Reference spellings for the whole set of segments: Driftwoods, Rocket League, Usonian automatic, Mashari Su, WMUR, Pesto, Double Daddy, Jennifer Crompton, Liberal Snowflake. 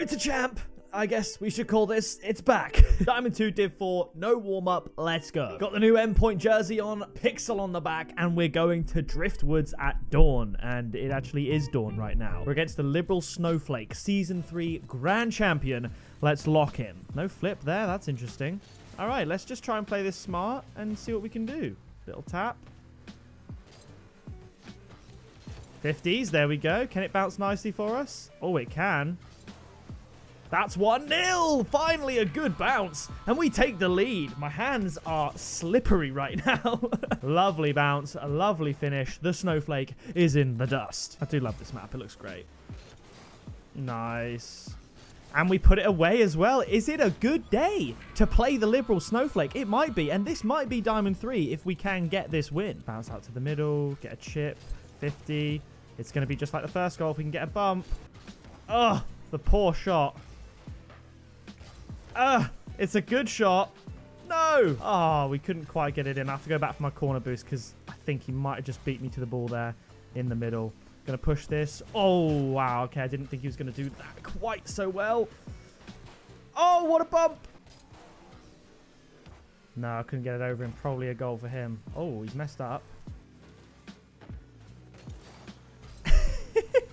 Road to Champ, I guess we should call this. It's back. Diamond 2 Div 4, no warm-up, let's go. Got the new Endpoint jersey on, Pixel on the back, and we're going to Driftwoods at dawn, and it actually is dawn right now. We're against the Liberal Snowflake, Season 3 Grand Champion. Let's lock him. No flip there, that's interesting. All right, let's just try and play this smart and see what we can do. Little tap. 50s, there we go. Can it bounce nicely for us? Oh, it can. That's 1-0! Finally a good bounce, and we take the lead. My hands are slippery right now. Lovely bounce, a lovely finish. The snowflake is in the dust. I do love this map, it looks great. Nice. And we put it away as well. Is it a good day to play the Liberal Snowflake? It might be, and this might be Diamond 3 if we can get this win. Bounce out to the middle, get a chip, 50. It's going to be just like the first goal if we can get a bump. Oh, the poor shot. It's a good shot. No! Oh, we couldn't quite get it in. I have to go back for my corner boost because I think he might have just beat me to the ball there in the middle. Going to push this. Oh, wow. Okay, I didn't think he was going to do that quite so well. Oh, what a bump. No, I couldn't get it over him. Probably a goal for him. Oh, he's messed up.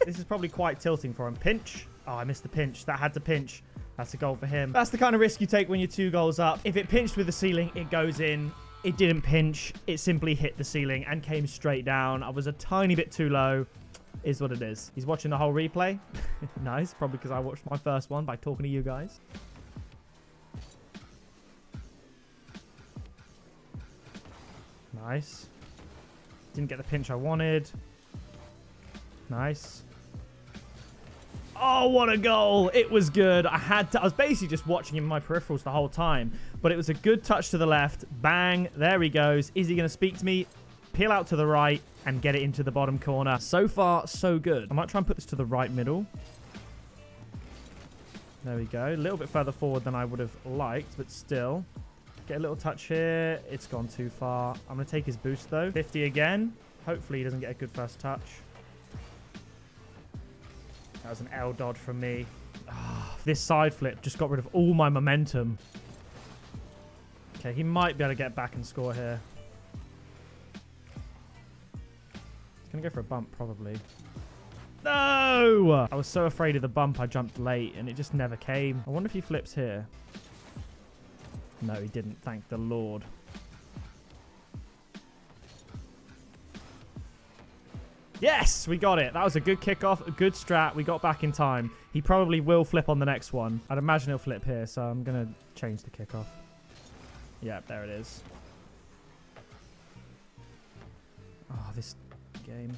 This is probably quite tilting for him. Pinch. Oh, I missed the pinch. That had to pinch. That's a goal for him. That's the kind of risk you take when you're 2 goals up. If it pinched with the ceiling, it goes in. It didn't pinch. It simply hit the ceiling and came straight down. I was a tiny bit too low. Is what it is. He's watching the whole replay. Nice. Probably because I watched my first one by talking to you guys. Nice. Didn't get the pinch I wanted. Nice. Oh, what a goal. It was good. I was basically just watching him in my peripherals the whole time. But it was a good touch to the left. Bang. There he goes. Is he going to speak to me? Peel out to the right and get it into the bottom corner. So far, so good. I might try and put this to the right middle. There we go. A little bit further forward than I would have liked, but still. Get a little touch here. It's gone too far. I'm going to take his boost, though. 50 again. Hopefully, he doesn't get a good first touch. That was an L dodge from me. Oh, this side flip just got rid of all my momentum. Okay, he might be able to get back and score here. He's going to go for a bump, probably. No! I was so afraid of the bump, I jumped late, and it just never came. I wonder if he flips here. No, he didn't. Thank the Lord. Yes, we got it. That was a good kickoff, a good strat. We got back in time. He probably will flip on the next one. I'd imagine he'll flip here, so I'm going to change the kickoff. Yeah, there it is. Oh, this game.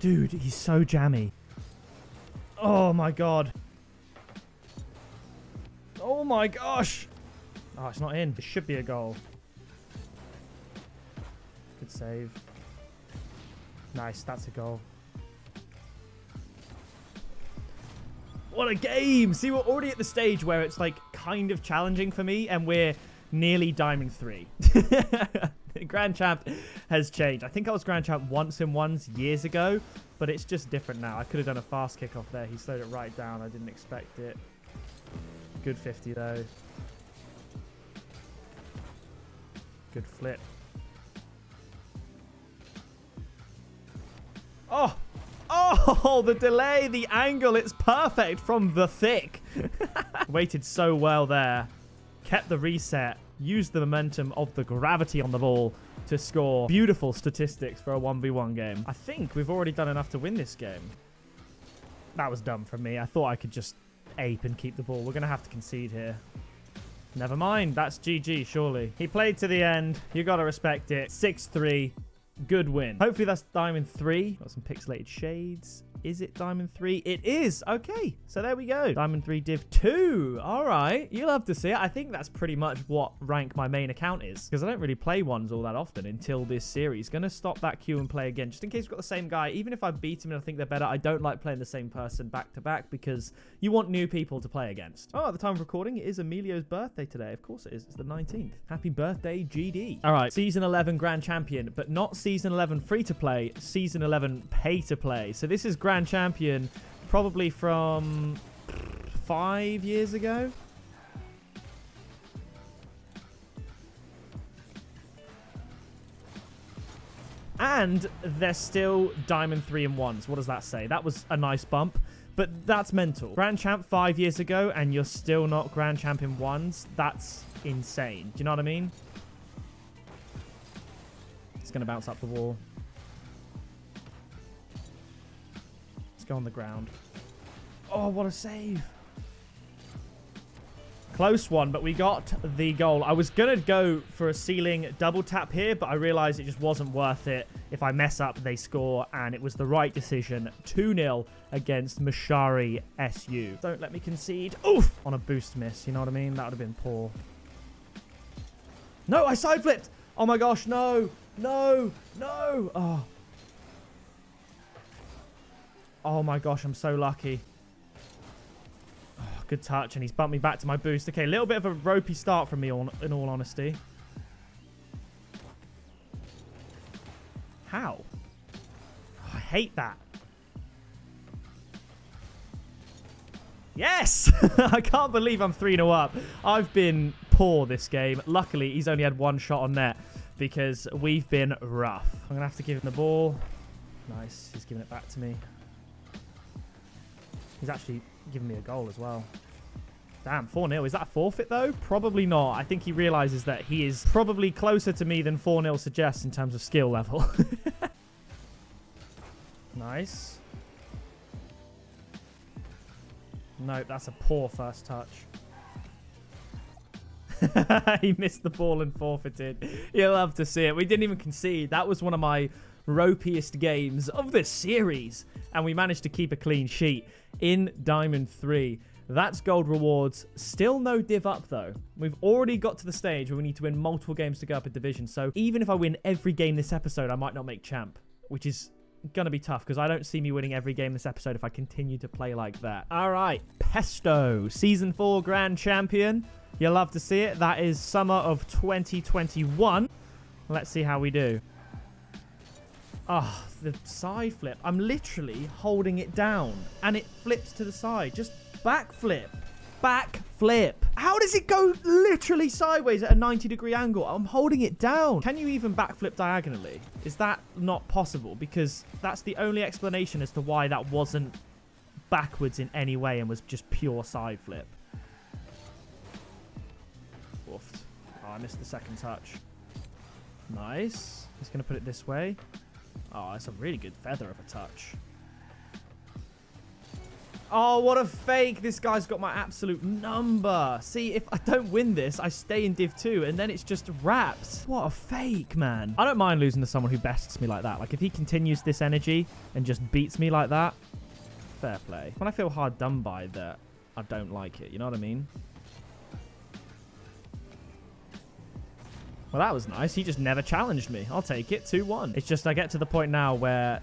Dude, he's so jammy. Oh, my God. Oh, my gosh. Oh, it's not in. It should be a goal. Good save. Nice, that's a goal. What a game! See, we're already at the stage where it's like kind of challenging for me, and we're nearly Diamond 3. Grand Champ has changed. I think I was Grand Champ once in ones years ago, but it's just different now. I could have done a fast kickoff there. He slowed it right down. I didn't expect it. Good 50, though. Good flip. Oh, oh, the delay, the angle, it's perfect from the thick. Waited so well there. Kept the reset, used the momentum of the gravity on the ball to score. Beautiful statistics for a 1v1 game. I think we've already done enough to win this game. That was dumb from me. I thought I could just ape and keep the ball. We're going to have to concede here. Never mind, that's GG, surely. He played to the end. You got to respect it. 6-3. Good win. Hopefully that's Diamond 3. Got some pixelated shades. Is it Diamond 3? It is. Okay. So there we go. Diamond 3 Div 2. All right. You'll have to see it. I think that's pretty much what rank my main account is, because I don't really play ones all that often until this series. Going to stop that queue and play again, just in case we've got the same guy. Even if I beat him and I think they're better, I don't like playing the same person back to back because you want new people to play against. Oh, at the time of recording, it is Emilio's birthday today. Of course it is. It's the 19th. Happy birthday, GD. All right. Season 11 Grand Champion, but not Season 11 free-to-play. Season 11 pay-to-play. So this is Grand Champion, probably from 5 years ago. And they're still Diamond 3 and 1s. What does that say? That was a nice bump, but that's mental. Grand Champ 5 years ago, and you're still not Grand Champ in 1s. That's insane. Do you know what I mean? It's going to bounce up the wall. Let's go on the ground. Oh, what a save. Close one, but we got the goal. I was going to go for a ceiling double tap here, but I realized it just wasn't worth it. If I mess up, they score, and it was the right decision. 2-0 against Mashari Su. Don't let me concede. Oof! On a boost miss, you know what I mean? That would have been poor. No, I side flipped! Oh my gosh, no! No! No! Oh. Oh my gosh, I'm so lucky. Good touch, and he's bumped me back to my boost. Okay, a little bit of a ropey start from me, in all honesty. How? Oh, I hate that. Yes! I can't believe I'm 3-0 up. I've been poor this game. Luckily, he's only had one shot on net because we've been rough. I'm going to have to give him the ball. Nice. He's giving it back to me. He's actually giving me a goal as well. Damn, 4-0. Is that a forfeit, though? Probably not. I think he realizes that he is probably closer to me than 4-0 suggests in terms of skill level. Nice. Nope, that's a poor first touch. He missed the ball and forfeited. You'll love to see it. We didn't even concede. That was one of my ropiest games of this series, and we managed to keep a clean sheet in Diamond 3. That's gold rewards. Still no div up, though. We've already got to the stage where we need to win multiple games to go up a division, so even if I win every game this episode, I might not make champ, which is gonna be tough because I don't see me winning every game this episode if I continue to play like that. All right, Pesto, Season 4 Grand Champion. You'll love to see it. That is summer of 2021. Let's see how we do. Oh, the side flip. I'm literally holding it down and it flips to the side. Just back flip. Back flip. How does it go literally sideways at a 90-degree angle? I'm holding it down. Can you even back flip diagonally? Is that not possible? Because that's the only explanation as to why that wasn't backwards in any way and was just pure side flip. Oof. Oh, I missed the second touch. Nice. Just going to put it this way. Oh, that's a really good feather of a touch. Oh, what a fake. This guy's got my absolute number. See, if I don't win this, I stay in Div 2, and then it's just wraps. What a fake, man. I don't mind losing to someone who bests me like that. Like, if he continues this energy and just beats me like that, fair play. When I feel hard done by that, I don't like it. You know what I mean? Well, that was nice. He just never challenged me. I'll take it. 2-1. It's just I get to the point now where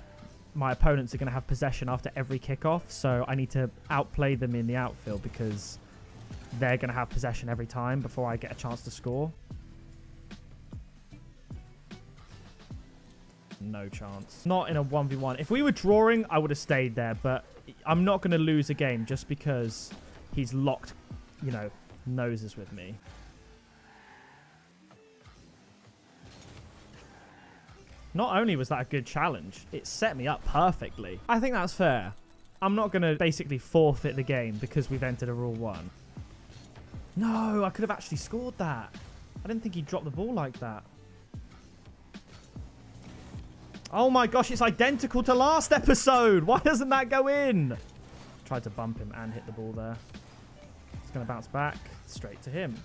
my opponents are going to have possession after every kickoff, so I need to outplay them in the outfield because they're going to have possession every time before I get a chance to score. No chance. Not in a 1v1. If we were drawing, I would have stayed there, but I'm not going to lose a game just because he's locked, you know, noses with me. Not only was that a good challenge, it set me up perfectly. I think that's fair. I'm not going to basically forfeit the game because we've entered a Rule 1. No, I could have actually scored that. I didn't think he dropped the ball like that. Oh my gosh, it's identical to last episode. Why doesn't that go in? Tried to bump him and hit the ball there. It's going to bounce back straight to him.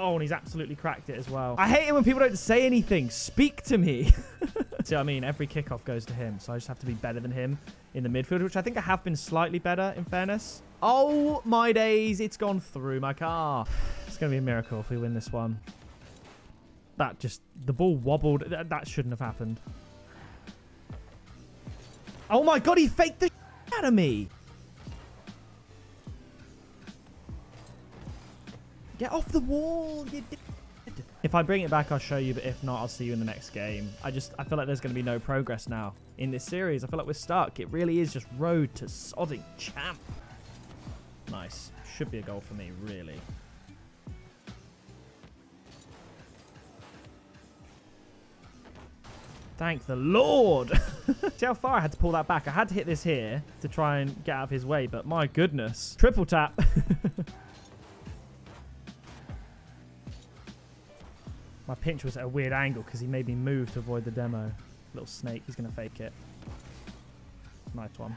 Oh, and he's absolutely cracked it as well. I hate it when people don't say anything. Speak to me. See what I mean? Every kickoff goes to him, so I just have to be better than him in the midfield, which I think I have been slightly better, in fairness. Oh, my days. It's gone through my car. It's going to be a miracle if we win this one. That just... The ball wobbled. That shouldn't have happened. Oh, my God. He faked the shit out of me. Get off the wall, you did. If I bring it back, I'll show you, but if not, I'll see you in the next game. I feel like there's going to be no progress now in this series. I feel like we're stuck. It really is just road to sodding champ. Nice. Should be a goal for me, really. Thank the Lord. See how far I had to pull that back. I had to hit this here to try and get out of his way, but my goodness. Triple tap. My pinch was at a weird angle because he made me move to avoid the demo. Little snake. He's going to fake it. Nice one.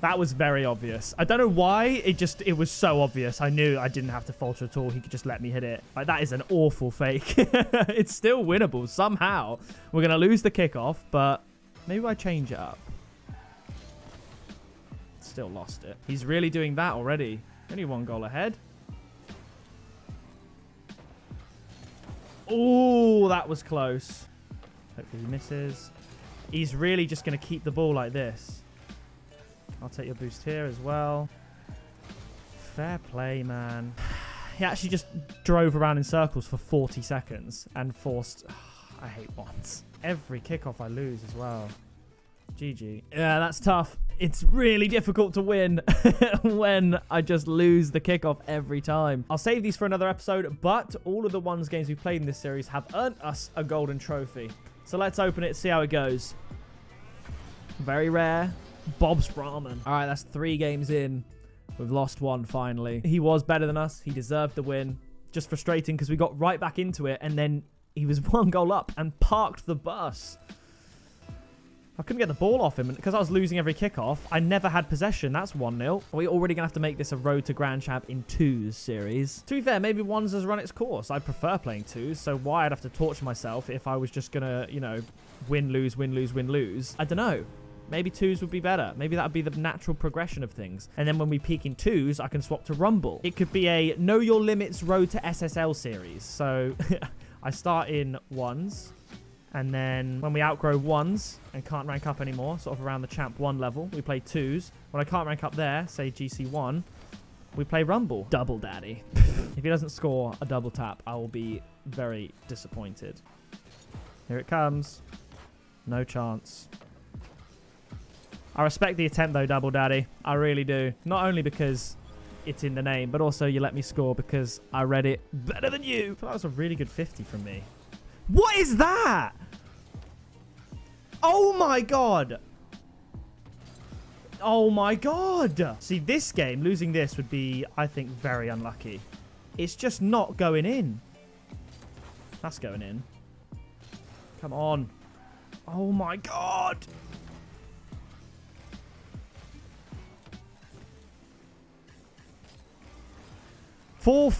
That was very obvious. I don't know why. It was so obvious. I knew I didn't have to falter at all. He could just let me hit it. Like, that is an awful fake. It's still winnable somehow. We're going to lose the kickoff, but maybe I change it up. Still lost it. He's really doing that already. Only one goal ahead. Oh, that was close. Hopefully he misses. He's really just going to keep the ball like this. I'll take your boost here as well. Fair play, man. He actually just drove around in circles for 40 seconds and forced... Oh, I hate once. Every kickoff I lose as well. GG. Yeah, that's tough. It's really difficult to win when I just lose the kickoff every time. I'll save these for another episode, but all of the ones games we played in this series have earned us a golden trophy. So let's open it, see how it goes. Very rare. Bob's Ramen. All right, that's 3 games in. We've lost one finally. He was better than us. He deserved the win. Just frustrating because we got right back into it and then he was one goal up and parked the bus. I couldn't get the ball off him because I was losing every kickoff. I never had possession. That's 1-0. We're already going to have to make this a road to Grand Champ in 2s series. To be fair, maybe 1s has run its course. I prefer playing 2s, so why I'd have to torture myself if I was just going to, you know, win, lose, win, lose, win, lose. I don't know. Maybe 2s would be better. Maybe that would be the natural progression of things. And then when we peak in 2s, I can swap to Rumble. It could be a Know Your Limits Road to SSL series. So I start in 1s. And then when we outgrow 1s and can't rank up anymore, sort of around the Champ 1 level, we play 2s. When I can't rank up there, say GC1, we play Rumble. Double Daddy. If he doesn't score a double tap, I will be very disappointed. Here it comes. No chance. I respect the attempt, though, Double Daddy. I really do. Not only because it's in the name, but also you let me score because I read it better than you. That was a really good 50 from me. What is that? Oh, my God. Oh, my God. See, this game, losing this would be, I think, very unlucky. It's just not going in. That's going in. Come on. Oh, my God.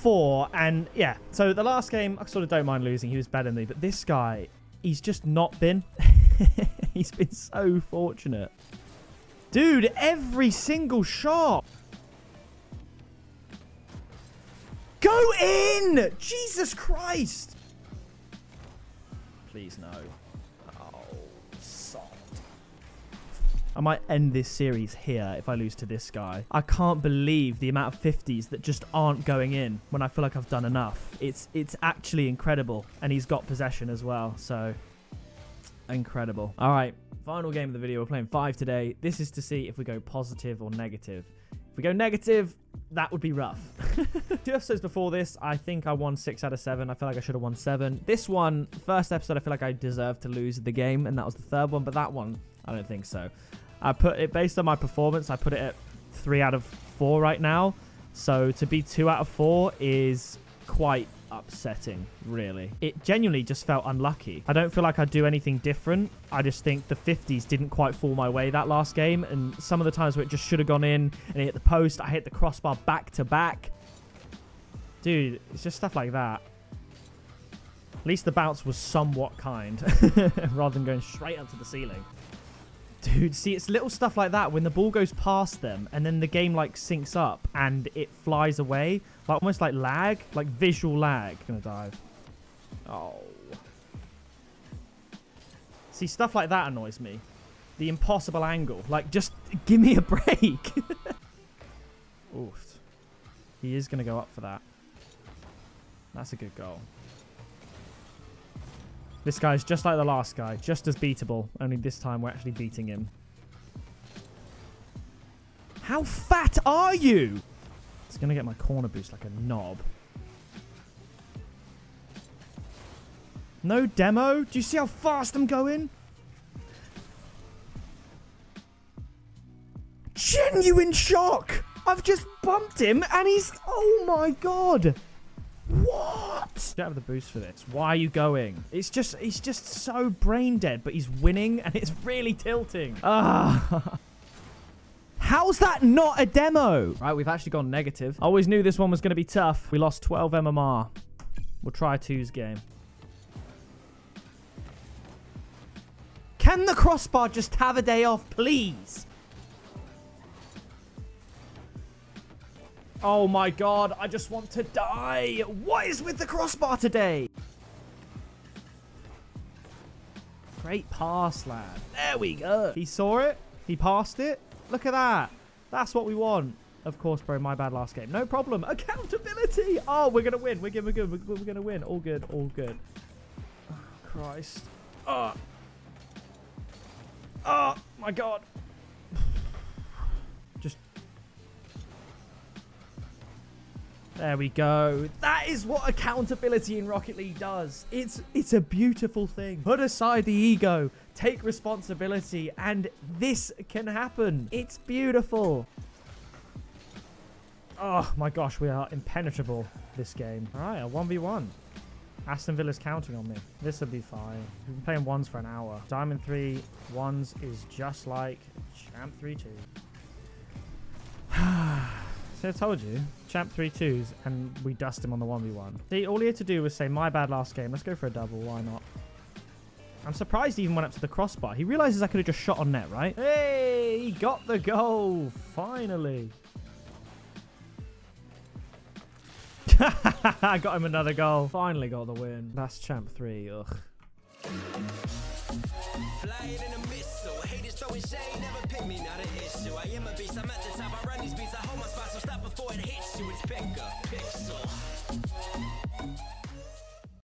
Four, and yeah, so the last game, I sort of don't mind losing. He was better than me, but this guy, he's just not been. He's been so fortunate. Dude, every single shot. Go in! Jesus Christ! Please, no. Oh, soft. I might end this series here if I lose to this guy. I can't believe the amount of 50s that just aren't going in when I feel like I've done enough. It's actually incredible. And he's got possession as well, so incredible. All right, final game of the video. We're playing 5 today. This is to see if we go positive or negative. If we go negative, that would be rough. 2 episodes before this, I think I won 6 out of 7. I feel like I should have won 7. This one, first episode, I feel like I deserved to lose the game, and that was the 3rd one, but that one, I don't think so. I put it based on my performance. I put it at 3 out of 4 right now. So to be 2 out of 4 is quite upsetting, really. It genuinely just felt unlucky. I don't feel like I do anything different. I just think the 50s didn't quite fall my way that last game. And some of the times where it just should have gone in and it hit the post, I hit the crossbar back to back. Dude, it's just stuff like that. At least the bounce was somewhat kind rather than going straight up to the ceiling. Dude, see, it's little stuff like that when the ball goes past them and then the game, like, sinks up and it flies away. Like, almost like lag, like visual lag. Gonna dive. Oh. See, stuff like that annoys me. The impossible angle. Like, just give me a break. Oof. He is gonna go up for that. That's a good goal. This guy's just like the last guy, just as beatable, only this time we're actually beating him. How fat are you? It's going to get my corner boost like a knob. No demo? Do you see how fast I'm going? Genuine shock! I've just bumped him and he's... Oh my god! What? Don't have the boost for this. Why are you going? It's just... He's just so brain dead, but he's winning and it's really tilting. Ah... How's that not a demo? Right, we've actually gone negative. I always knew this one was going to be tough. We lost 12 MMR. We'll try two's game. Can the crossbar just have a day off, please? Oh my god, I just want to die. What is with the crossbar today? Great pass, lad. There we go. He saw it. He passed it. Look at that. That's what we want. Of course, bro. My bad last game. No problem. Accountability. Oh, we're going to win. We're going to win. We're going to win. All good. All good. Oh, Christ. Oh. Oh, my God. Just. There we go. That is what accountability in Rocket League does. It's a beautiful thing. Put aside the ego. Take responsibility, and this can happen. It's beautiful. Oh my gosh, we are impenetrable this game. All right, a 1v1. Aston Villa's counting on me. This will be fine. We've been playing ones for an hour. Diamond 3 ones is just like Champ 3-2. See, I told you. Champ 3-2s, and we dust him on the 1v1. See, all he had to do was say, my bad last game. Let's go for a double. Why not? I'm surprised he even went up to the crossbar. He realizes I could have just shot on net, right? Hey, he got the goal, finally. I got him another goal. Finally got the win. That's Champ 3, ugh.